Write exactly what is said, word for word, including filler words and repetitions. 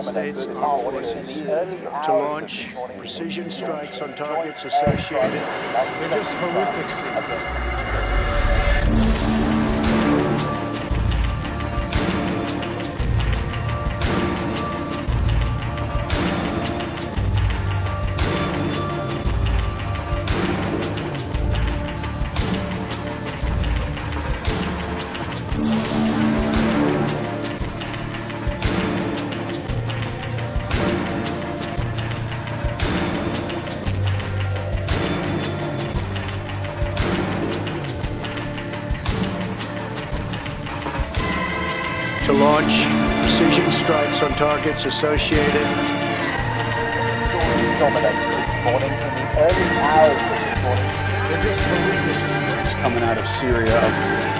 States and force to launch precision strikes on targets associated with this horrific scene. To launch precision strikes on targets associated. The story dominates this morning in the early hours of this morning. They're just horrific scenes coming out of Syria.